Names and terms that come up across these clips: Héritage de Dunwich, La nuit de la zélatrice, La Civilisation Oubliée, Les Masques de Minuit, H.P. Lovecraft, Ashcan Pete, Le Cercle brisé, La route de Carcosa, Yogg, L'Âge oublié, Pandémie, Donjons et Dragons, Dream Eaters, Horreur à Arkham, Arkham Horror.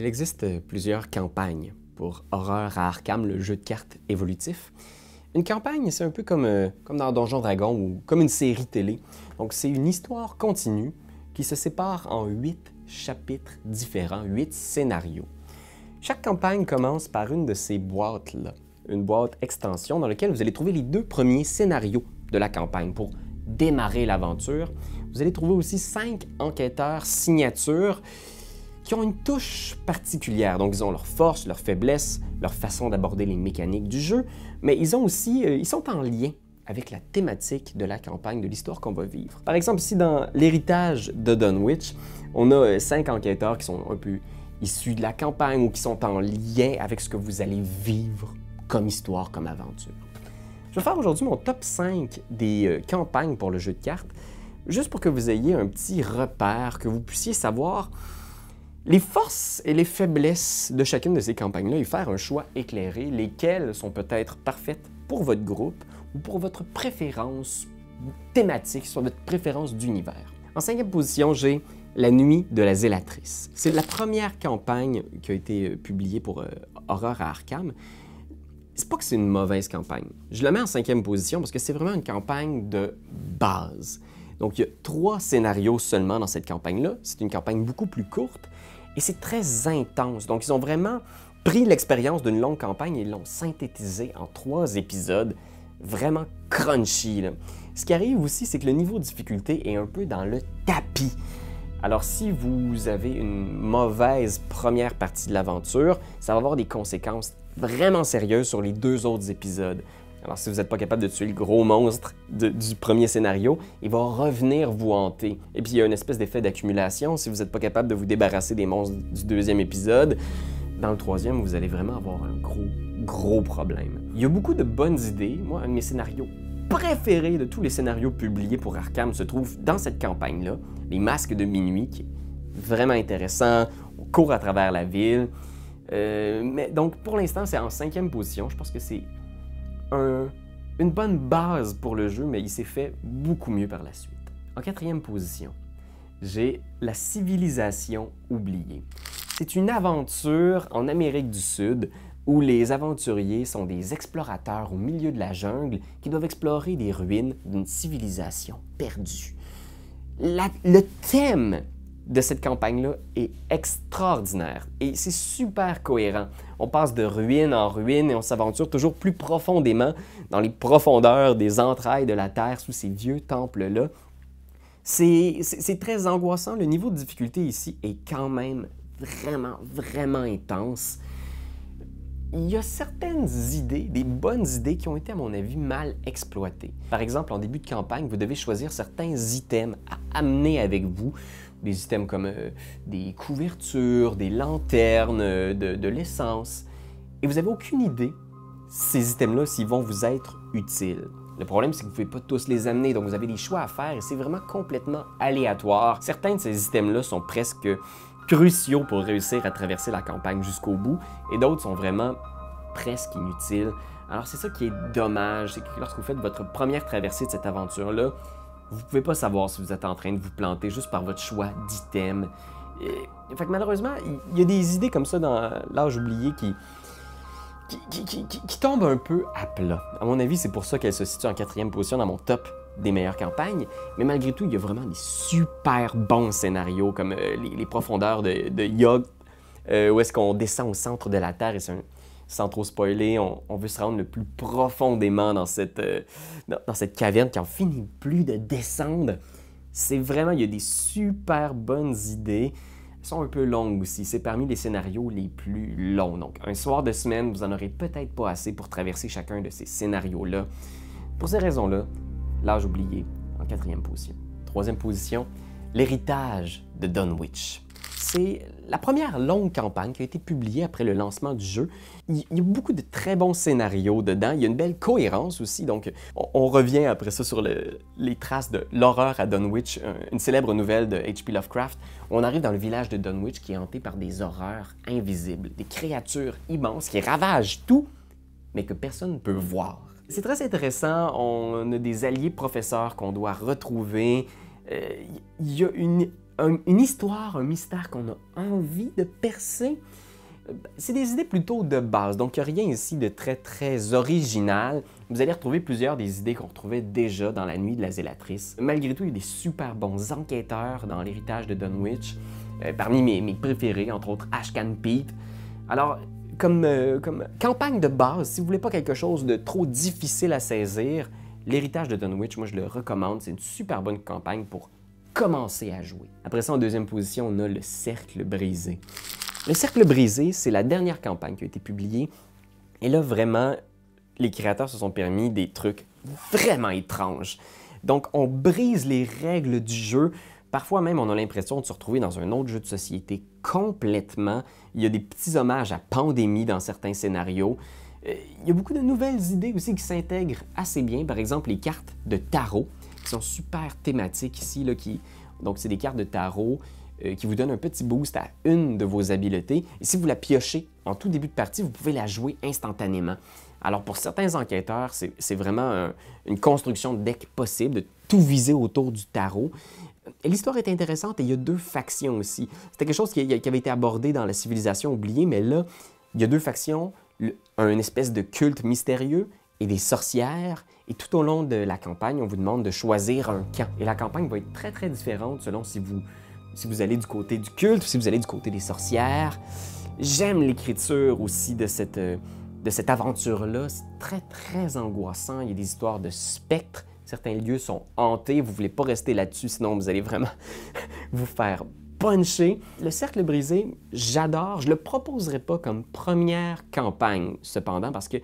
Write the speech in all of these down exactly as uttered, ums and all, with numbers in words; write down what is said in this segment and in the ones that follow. Il existe plusieurs campagnes pour Horreur à Arkham, le jeu de cartes évolutif. Une campagne, c'est un peu comme, euh, comme dans Donjons et Dragons ou comme une série télé. Donc, c'est une histoire continue qui se sépare en huit chapitres différents, huit scénarios. Chaque campagne commence par une de ces boîtes-là, une boîte extension dans laquelle vous allez trouver les deux premiers scénarios de la campagne pour démarrer l'aventure. Vous allez trouver aussi cinq enquêteurs signatures qui ont une touche particulière. Donc, ils ont leurs forces, leurs faiblesses, leur façon d'aborder les mécaniques du jeu, mais ils ont aussi, euh, ils sont en lien avec la thématique de la campagne, de l'histoire qu'on va vivre. Par exemple, ici, dans L'Héritage de Dunwich, on a euh, cinq enquêteurs qui sont un peu issus de la campagne ou qui sont en lien avec ce que vous allez vivre comme histoire, comme aventure. Je vais faire aujourd'hui mon top cinq des euh, campagnes pour le jeu de cartes, juste pour que vous ayez un petit repère, que vous puissiez savoir les forces et les faiblesses de chacune de ces campagnes-là et faire un choix éclairé, lesquelles sont peut-être parfaites pour votre groupe ou pour votre préférence thématique, sur votre préférence d'univers. En cinquième position, j'ai La nuit de la zélatrice. C'est la première campagne qui a été publiée pour euh, Horreur à Arkham. C'est pas que c'est une mauvaise campagne. Je la mets en cinquième position parce que c'est vraiment une campagne de base. Donc, il y a trois scénarios seulement dans cette campagne-là. C'est une campagne beaucoup plus courte et c'est très intense. Donc, ils ont vraiment pris l'expérience d'une longue campagne et l'ont synthétisée en trois épisodes vraiment crunchy, là. Ce qui arrive aussi, c'est que le niveau de difficulté est un peu dans le tapis. Alors, si vous avez une mauvaise première partie de l'aventure, ça va avoir des conséquences vraiment sérieuses sur les deux autres épisodes. Alors, si vous n'êtes pas capable de tuer le gros monstre de, du premier scénario, il va revenir vous hanter. Et puis, il y a une espèce d'effet d'accumulation. Si vous n'êtes pas capable de vous débarrasser des monstres du deuxième épisode, dans le troisième, vous allez vraiment avoir un gros, gros problème. Il y a beaucoup de bonnes idées. Moi, un de mes scénarios préférés de tous les scénarios publiés pour Arkham se trouve dans cette campagne-là, Les Masques de Minuit, qui est vraiment intéressant. On court à travers la ville. Euh, mais donc, pour l'instant, c'est en cinquième position. Je pense que c'est Un, une bonne base pour le jeu, mais il s'est fait beaucoup mieux par la suite. En quatrième position, j'ai La Civilisation Oubliée. C'est une aventure en Amérique du Sud où les aventuriers sont des explorateurs au milieu de la jungle qui doivent explorer des ruines d'une civilisation perdue. La, le thème de cette campagne-là est extraordinaire et c'est super cohérent. On passe de ruine en ruine et on s'aventure toujours plus profondément dans les profondeurs des entrailles de la Terre sous ces vieux temples-là. C'est très angoissant. Le niveau de difficulté ici est quand même vraiment, vraiment intense. Il y a certaines idées, des bonnes idées, qui ont été, à mon avis, mal exploitées. Par exemple, en début de campagne, vous devez choisir certains items à amener avec vous. Des items comme euh, des couvertures, des lanternes, euh, de, de l'essence. Et vous n'avez aucune idée, ces items-là, s'ils vont vous être utiles. Le problème, c'est que vous ne pouvez pas tous les amener, donc vous avez des choix à faire et c'est vraiment complètement aléatoire. Certains de ces items-là sont presque cruciaux pour réussir à traverser la campagne jusqu'au bout et d'autres sont vraiment presque inutiles. Alors c'est ça qui est dommage, c'est que lorsque vous faites votre première traversée de cette aventure-là, vous ne pouvez pas savoir si vous êtes en train de vous planter juste par votre choix d'item. Fait que malheureusement, il y a des idées comme ça dans l'âge oublié qui, qui, qui, qui, qui tombent un peu à plat. À mon avis, c'est pour ça qu'elle se situe en quatrième position dans mon top des meilleures campagnes. Mais malgré tout, il y a vraiment des super bons scénarios comme euh, les, les profondeurs de, de Yogg, euh, où est-ce qu'on descend au centre de la Terre et c'est un... Sans trop spoiler, on, on veut se rendre le plus profondément dans cette, euh, dans, dans cette caverne qui n'en finit plus de descendre. C'est vraiment, il y a des super bonnes idées. Elles sont un peu longues aussi. C'est parmi les scénarios les plus longs. Donc, un soir de semaine, vous n'en aurez peut-être pas assez pour traverser chacun de ces scénarios-là. Pour ces raisons-là, l'âge oublié en quatrième position. Troisième position, L'Héritage de Dunwich. C'est la première longue campagne qui a été publiée après le lancement du jeu. Il y a beaucoup de très bons scénarios dedans. Il y a une belle cohérence aussi. Donc, on, on revient après ça sur le, les traces de L'Horreur à Dunwich, une célèbre nouvelle de H P Lovecraft. On arrive dans le village de Dunwich qui est hanté par des horreurs invisibles, des créatures immenses qui ravagent tout, mais que personne ne peut voir. C'est très intéressant. On a des alliés professeurs qu'on doit retrouver. euh, y a une, un, une histoire, un mystère qu'on a envie de percer. C'est des idées plutôt de base, donc il n'y a rien ici de très très original. Vous allez retrouver plusieurs des idées qu'on retrouvait déjà dans La nuit de la zélatrice. Malgré tout, il y a des super bons enquêteurs dans L'héritage de Dunwich, euh, parmi mes, mes préférés, entre autres Ashcan Pete. Alors, comme, euh, comme campagne de base, si vous ne voulez pas quelque chose de trop difficile à saisir, L'héritage de Dunwich, moi je le recommande, c'est une super bonne campagne pour commencer à jouer. Après ça, en deuxième position, on a Le Cercle brisé. Le Cercle brisé, c'est la dernière campagne qui a été publiée. Et là, vraiment, les créateurs se sont permis des trucs vraiment étranges. Donc, on brise les règles du jeu. Parfois même, on a l'impression de se retrouver dans un autre jeu de société complètement. Il y a des petits hommages à Pandémie dans certains scénarios. Il y a beaucoup de nouvelles idées aussi qui s'intègrent assez bien. Par exemple, les cartes de tarot, qui sont super thématiques ici. Là, qui... Donc, c'est des cartes de tarot qui vous donne un petit boost à une de vos habiletés. Et si vous la piochez en tout début de partie, vous pouvez la jouer instantanément. Alors pour certains enquêteurs, c'est vraiment un, une construction de deck possible, de tout viser autour du tarot. L'histoire est intéressante et il y a deux factions aussi. C'était quelque chose qui, qui avait été abordé dans La Civilisation Oubliée, mais là, il y a deux factions, une espèce de culte mystérieux et des sorcières. Et tout au long de la campagne, on vous demande de choisir un camp. Et la campagne va être très, très différente selon si vous... si vous allez du côté du culte, si vous allez du côté des sorcières. J'aime l'écriture aussi de cette, de cette aventure-là. C'est très, très angoissant. Il y a des histoires de spectres. Certains lieux sont hantés. Vous ne voulez pas rester là-dessus, sinon vous allez vraiment vous faire puncher. Le Cercle brisé, j'adore. Je ne le proposerai pas comme première campagne, cependant, parce que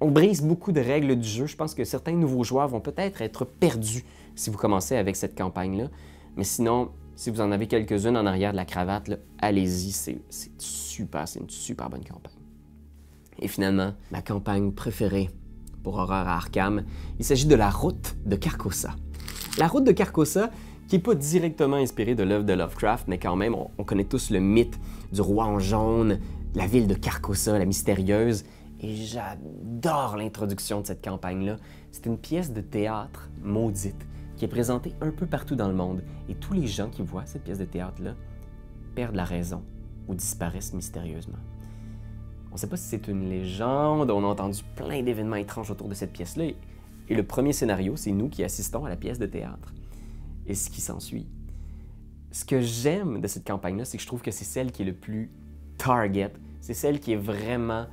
on brise beaucoup de règles du jeu. Je pense que certains nouveaux joueurs vont peut-être être perdus si vous commencez avec cette campagne-là. Mais sinon, si vous en avez quelques-unes en arrière de la cravate, allez-y, c'est super, c'est une super bonne campagne. Et finalement, ma campagne préférée pour Horreur à Arkham, il s'agit de La route de Carcosa. La route de Carcosa, qui n'est pas directement inspirée de l'œuvre de Lovecraft, mais quand même, on, on connaît tous le mythe du roi en jaune, la ville de Carcosa, la mystérieuse. Et j'adore l'introduction de cette campagne-là. C'est une pièce de théâtre maudite qui est présentée un peu partout dans le monde. Et tous les gens qui voient cette pièce de théâtre-là perdent la raison ou disparaissent mystérieusement. On ne sait pas si c'est une légende, on a entendu plein d'événements étranges autour de cette pièce-là. Et le premier scénario, c'est nous qui assistons à la pièce de théâtre. Et ce qui s'ensuit. Ce que j'aime de cette campagne-là, c'est que je trouve que c'est celle qui est le plus target. C'est celle qui est vraiment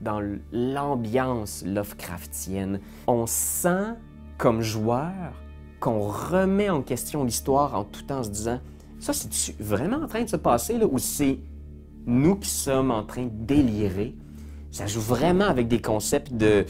dans l'ambiance Lovecraftienne. On sent, comme joueur, qu'on remet en question l'histoire en tout temps en se disant « ça, c'est vraiment en train de se passer là, ou c'est nous qui sommes en train de délirer? » Ça joue vraiment avec des concepts de,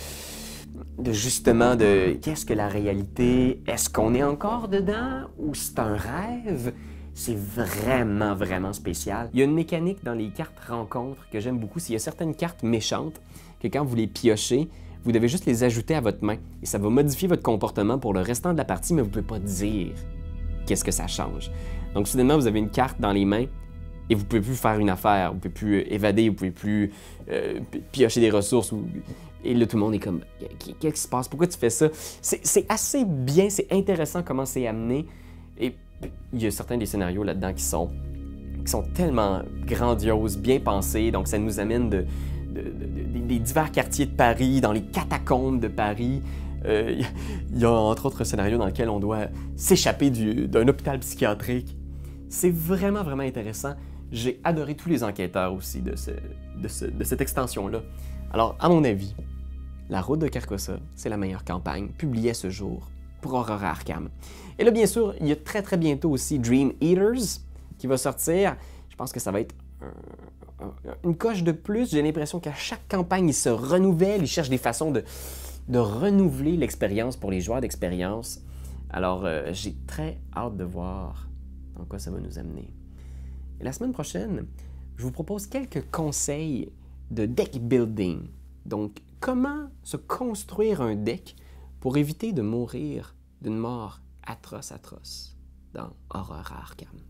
de justement, de qu'est-ce que la réalité? Est-ce qu'on est encore dedans ou c'est un rêve? C'est vraiment, vraiment spécial. Il y a une mécanique dans les cartes rencontres que j'aime beaucoup. S'il y a certaines cartes méchantes que quand vous les piochez, vous devez juste les ajouter à votre main et ça va modifier votre comportement pour le restant de la partie, mais vous ne pouvez pas dire qu'est-ce que ça change. Donc, soudainement, vous avez une carte dans les mains et vous ne pouvez plus faire une affaire, vous ne pouvez plus évader, vous ne pouvez plus euh, piocher des ressources. Ou... Et là, tout le monde est comme « qu'est-ce qui se passe? Pourquoi tu fais ça? » C'est assez bien, c'est intéressant comment c'est amené. Et il y a certains des scénarios là-dedans qui sont, qui sont tellement grandioses, bien pensés, donc ça nous amène de... De, de, de, des divers quartiers de Paris, dans les catacombes de Paris. Euh, il y a entre autres un scénario dans lequel on doit s'échapper d'un hôpital psychiatrique. C'est vraiment, vraiment intéressant. J'ai adoré tous les enquêteurs aussi de, ce, de, ce, de cette extension-là. Alors, à mon avis, La route de Carcosa, c'est la meilleure campagne publiée à ce jour pour Horreur à Arkham. Et là, bien sûr, il y a très, très bientôt aussi Dream Eaters qui va sortir. Je pense que ça va être un... une coche de plus. J'ai l'impression qu'à chaque campagne, ils se renouvellent, ils cherchent des façons de, de renouveler l'expérience pour les joueurs d'expérience. Alors, euh, j'ai très hâte de voir dans quoi ça va nous amener. Et la semaine prochaine, je vous propose quelques conseils de deck building. Donc, comment se construire un deck pour éviter de mourir d'une mort atroce atroce dans Horreur à Arkham.